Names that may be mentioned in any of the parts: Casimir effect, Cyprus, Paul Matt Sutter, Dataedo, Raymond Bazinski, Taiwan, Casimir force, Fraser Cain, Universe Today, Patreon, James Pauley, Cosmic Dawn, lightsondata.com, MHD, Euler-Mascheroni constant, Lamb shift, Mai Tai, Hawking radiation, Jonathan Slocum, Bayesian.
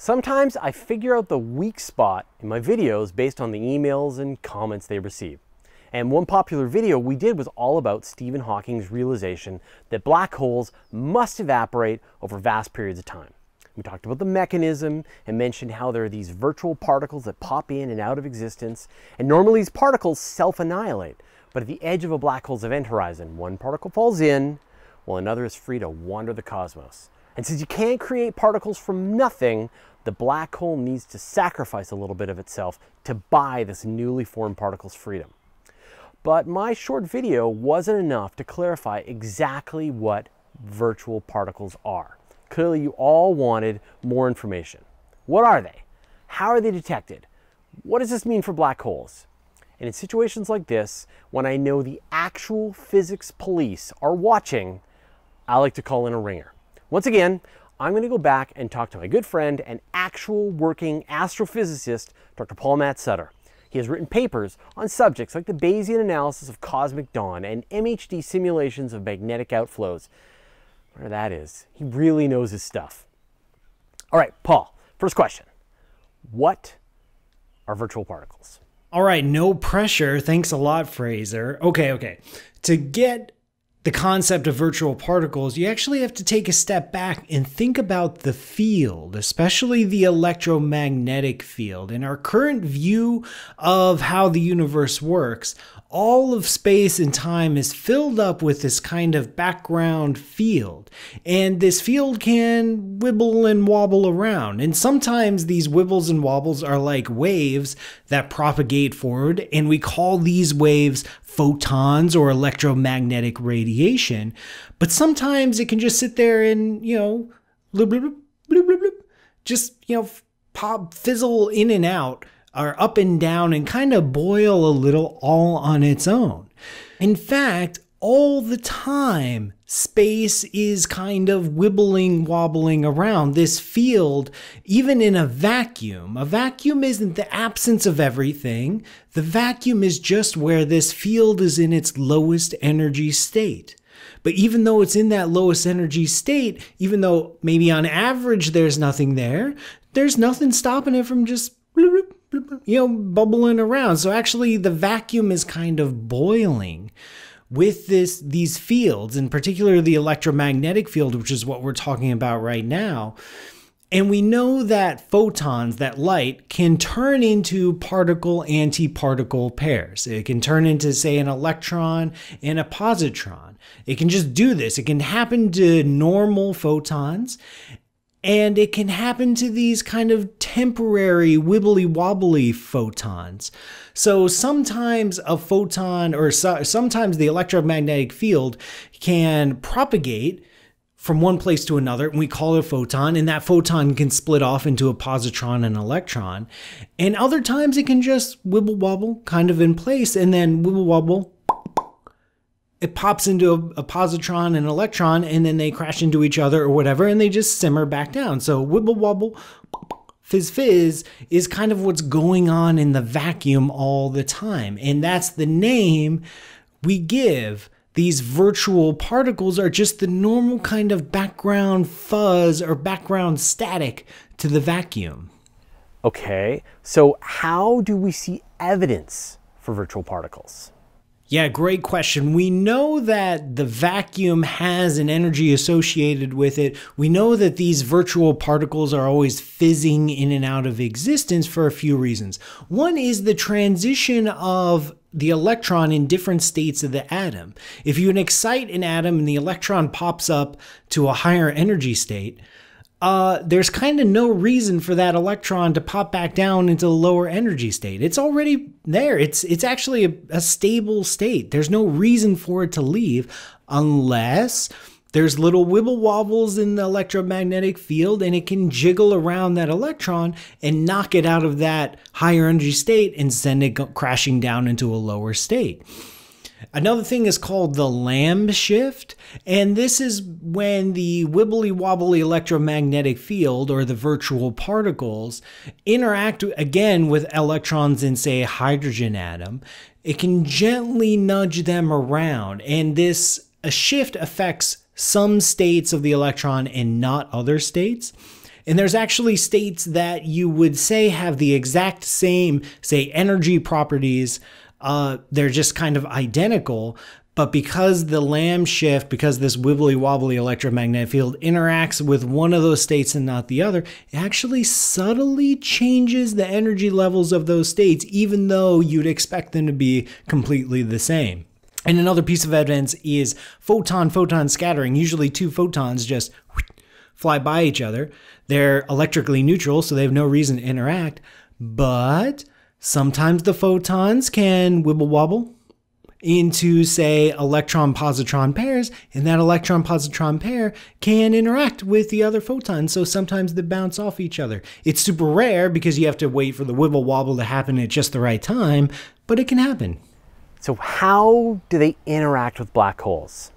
Sometimes I figure out the weak spot in my videos based on the emails and comments they receive. And one popular video we did was all about Stephen Hawking's realization that black holes must evaporate over vast periods of time. We talked about the mechanism and mentioned how there are these virtual particles that pop in and out of existence. And normally these particles self-annihilate, but at the edge of a black hole's event horizon, one particle falls in while another is free to wander the cosmos. And since you can't create particles from nothing, the black hole needs to sacrifice a little bit of itself to buy this newly formed particle's freedom. But my short video wasn't enough to clarify exactly what virtual particles are. Clearly you all wanted more information. What are they? How are they detected? What does this mean for black holes? And in situations like this, when I know the actual physics police are watching, I like to call in a ringer. Once again, I'm going to go back and talk to my good friend and actual working astrophysicist, Dr. Paul Matt Sutter. He has written papers on subjects like the Bayesian analysis of cosmic dawn and MHD simulations of magnetic outflows. Whatever that is, he really knows his stuff. All right, Paul, first question. What are virtual particles? All right, no pressure. Thanks a lot, Fraser. Okay. To get the concept of virtual particles, you actually have to take a step back and think about the field, especially the electromagnetic field. In our current view of how the universe works, all of space and time is filled up with this kind of background field. And this field can wibble and wobble around. And sometimes these wibbles and wobbles are like waves that propagate forward, and we call these waves photons or electromagnetic radiation. But sometimes it can just sit there and, bloop, bloop, bloop, bloop, bloop, just, pop, fizzle in and out, or up and down, and kind of boil a little all on its own. In fact, all the time, space is kind of wibbling, wobbling around this field, even in a vacuum. A vacuum isn't the absence of everything. The vacuum is just where this field is in its lowest energy state. But even though it's in that lowest energy state, even though maybe on average there's nothing there, there's nothing stopping it from just bloop, bloop, bloop, bubbling around. So actually the vacuum is kind of boiling with these fields, in particular the electromagnetic field, which is what we're talking about right now. And we know that photons, that light, can turn into particle-antiparticle pairs. It can turn into, say, an electron and a positron. It can just do this. It can happen to normal photons, and it can happen to these kind of temporary wibbly-wobbly photons. So sometimes a photon, or sometimes the electromagnetic field can propagate from one place to another, and we call it a photon, and that photon can split off into a positron and electron. And other times it can just wibble-wobble kind of in place, and then wibble-wobble, it pops into a positron and electron, and then they crash into each other or whatever, and they just simmer back down. So wibble wobble, fizz fizz is kind of what's going on in the vacuum all the time. And that's the name we give. These virtual particles are just the normal kind of background fuzz or background static to the vacuum. Okay, so how do we see evidence for virtual particles? Yeah, great question. We know that the vacuum has an energy associated with it. We know that these virtual particles are always fizzing in and out of existence for a few reasons. One is the transition of the electron in different states of the atom. If you excite an atom and the electron pops up to a higher energy state, there's kind of no reason for that electron to pop back down into the lower energy state. It's already there. It's actually a stable state. There's no reason for it to leave unless there's little wibble wobbles in the electromagnetic field, and it can jiggle around that electron and knock it out of that higher energy state and send it crashing down into a lower state. Another thing is called the Lamb shift, and this is when the wibbly-wobbly electromagnetic field, or the virtual particles, interact again with electrons in, say, a hydrogen atom. It can gently nudge them around, and this shift affects some states of the electron and not other states. And there's actually states that you would say have the exact same, say, energy properties. They're just kind of identical. But because the Lamb shift, because this wibbly-wobbly electromagnetic field interacts with one of those states and not the other, it actually subtly changes the energy levels of those states, even though you'd expect them to be completely the same. And another piece of evidence is photon-photon scattering. Usually two photons just fly by each other. They're electrically neutral, so they have no reason to interact. But sometimes the photons can wibble-wobble into, say, electron-positron pairs, and that electron-positron pair can interact with the other photons, so sometimes they bounce off each other. It's super rare because you have to wait for the wibble-wobble to happen at just the right time, but it can happen. So how do they interact with black holes?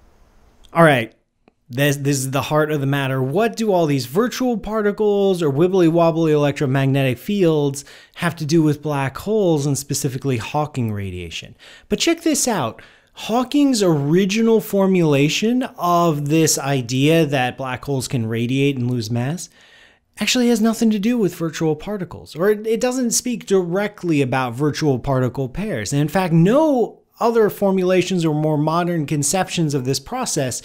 All right. This is the heart of the matter. What do all these virtual particles or wibbly-wobbly electromagnetic fields have to do with black holes and specifically Hawking radiation? But check this out. Hawking's original formulation of this idea that black holes can radiate and lose mass actually has nothing to do with virtual particles, or it doesn't speak directly about virtual particle pairs. And in fact, no other formulations or more modern conceptions of this process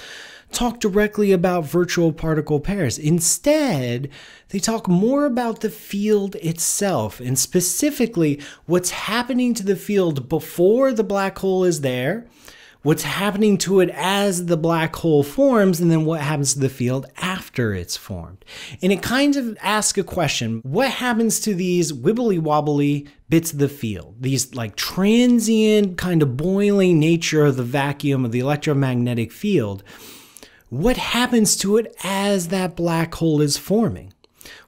talk directly about virtual particle pairs. Instead, they talk more about the field itself, and specifically what's happening to the field before the black hole is there, what's happening to it as the black hole forms, and then what happens to the field after it's formed. And it kind of asks a question: what happens to these wibbly-wobbly bits of the field, these like transient kind of boiling nature of the vacuum of the electromagnetic field? What happens to it as that black hole is forming?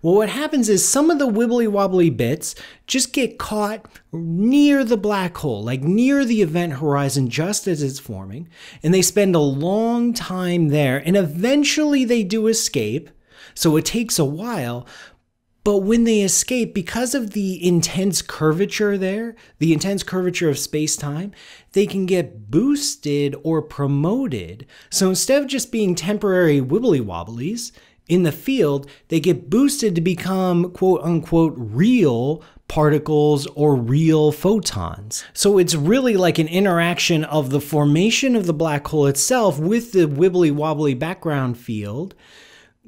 Well, what happens is some of the wibbly-wobbly bits just get caught near the black hole, like near the event horizon just as it's forming, and they spend a long time there, and eventually they do escape, so it takes a while. But when they escape, because of the intense curvature there, the intense curvature of space-time, they can get boosted or promoted. So instead of just being temporary wibbly-wobblies in the field, they get boosted to become quote-unquote real particles or real photons. So it's really like an interaction of the formation of the black hole itself with the wibbly-wobbly background field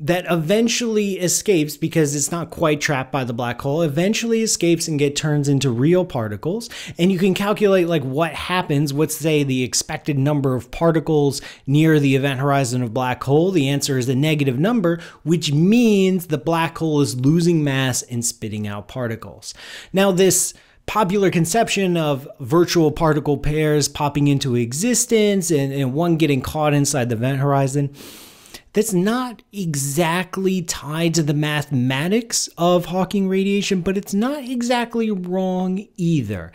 that eventually escapes, because it's not quite trapped by the black hole, eventually escapes and turns into real particles. And you can calculate like what happens, what's say the expected number of particles near the event horizon of black hole. The answer is a negative number, which means the black hole is losing mass and spitting out particles. Now this popular conception of virtual particle pairs popping into existence and one getting caught inside the event horizon, that's not exactly tied to the mathematics of Hawking radiation, but it's not exactly wrong either.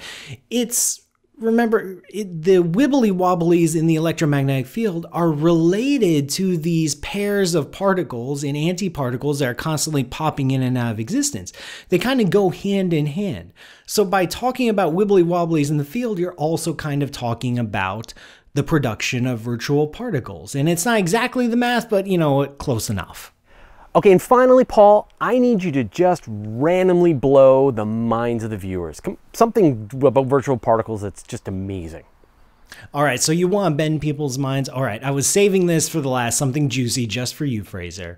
Remember, the wibbly-wobblies in the electromagnetic field are related to these pairs of particles and antiparticles that are constantly popping in and out of existence. They kind of go hand in hand. So by talking about wibbly-wobblies in the field, you're also kind of talking about the production of virtual particles. And it's not exactly the math, but you know, close enough. Okay, and finally, Paul, I need you to just randomly blow the minds of the viewers. Something about virtual particles that's just amazing. All right, so you want to bend people's minds. All right, I was saving this for the last, something juicy just for you, Fraser.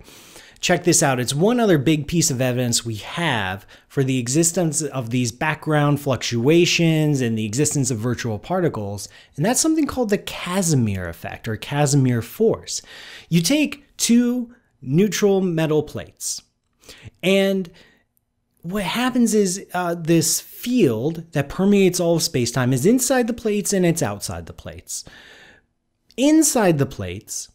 Check this out. It's one other big piece of evidence we have for the existence of these background fluctuations and the existence of virtual particles, and that's something called the Casimir effect or Casimir force. You take two neutral metal plates, and what happens is this field that permeates all of space-time is inside the plates and it's outside the plates. Inside the plates,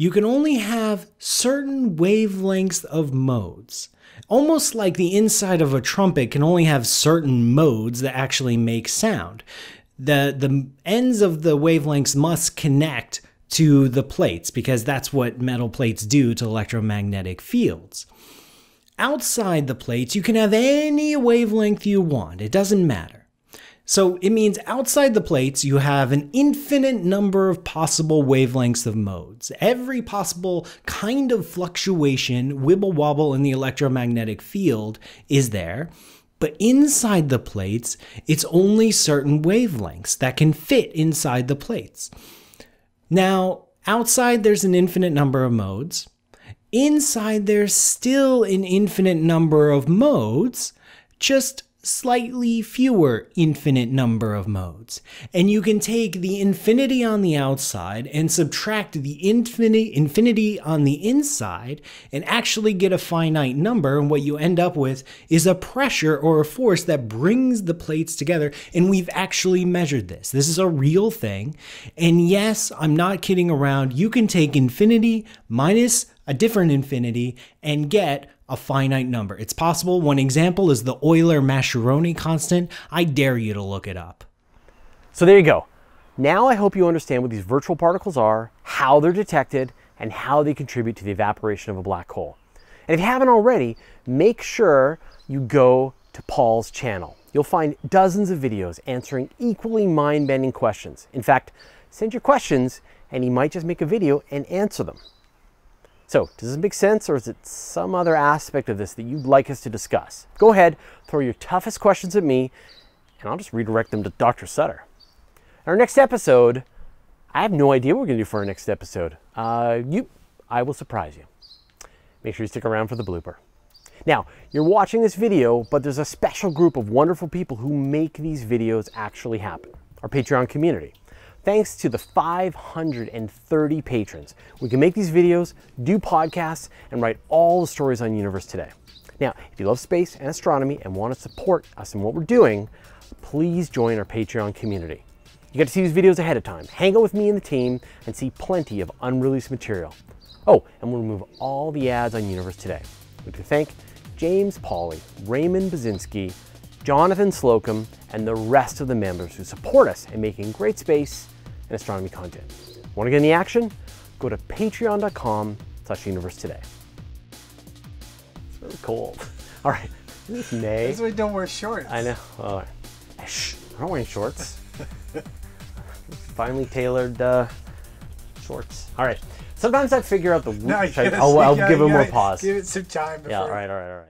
you can only have certain wavelengths of modes, almost like the inside of a trumpet can only have certain modes that actually make sound. The ends of the wavelengths must connect to the plates, because that's what metal plates do to electromagnetic fields. Outside the plates, you can have any wavelength you want. It doesn't matter. So it means outside the plates, you have an infinite number of possible wavelengths of modes. Every possible kind of fluctuation, wibble wobble in the electromagnetic field is there. But inside the plates, it's only certain wavelengths that can fit inside the plates. Now, outside there's an infinite number of modes. Inside there's still an infinite number of modes, just slightly fewer infinite number of modes. And you can take the infinity on the outside and subtract the infinity on the inside and actually get a finite number. And what you end up with is a pressure or a force that brings the plates together. And we've actually measured this. This is a real thing. And yes, I'm not kidding around. You can take infinity minus a different infinity and get a finite number. It's possible. One example is the Euler-Mascheroni constant. I dare you to look it up. So there you go. Now I hope you understand what these virtual particles are, how they're detected, and how they contribute to the evaporation of a black hole. And if you haven't already, make sure you go to Paul's channel. You'll find dozens of videos answering equally mind-bending questions. In fact, send your questions and he might just make a video and answer them. So does this make sense, or is it some other aspect of this that you'd like us to discuss? Go ahead, throw your toughest questions at me, and I'll just redirect them to Dr. Sutter. In our next episode, I have no idea what we're gonna do for our next episode. I will surprise you. Make sure you stick around for the blooper. Now, you're watching this video, but there's a special group of wonderful people who make these videos actually happen, our Patreon community. Thanks to the 530 patrons, we can make these videos, do podcasts, and write all the stories on Universe Today. Now, if you love space and astronomy and want to support us in what we're doing, please join our Patreon community. You get to see these videos ahead of time, hang out with me and the team, and see plenty of unreleased material. Oh, and we'll remove all the ads on Universe Today. We'd like to thank James Pauley, Raymond Bazinski, Jonathan Slocum, and the rest of the members who support us in making great space and astronomy content. Want to get in the action? Go to patreon.com/universetoday. It's really cold. All right, it's May. That's why I don't wear shorts. I know. All right. Shh, I'm not wearing shorts. Finely tailored shorts. All right. Sometimes I figure out the... No, I'll give it more pause. Give it some time before... Yeah, all right.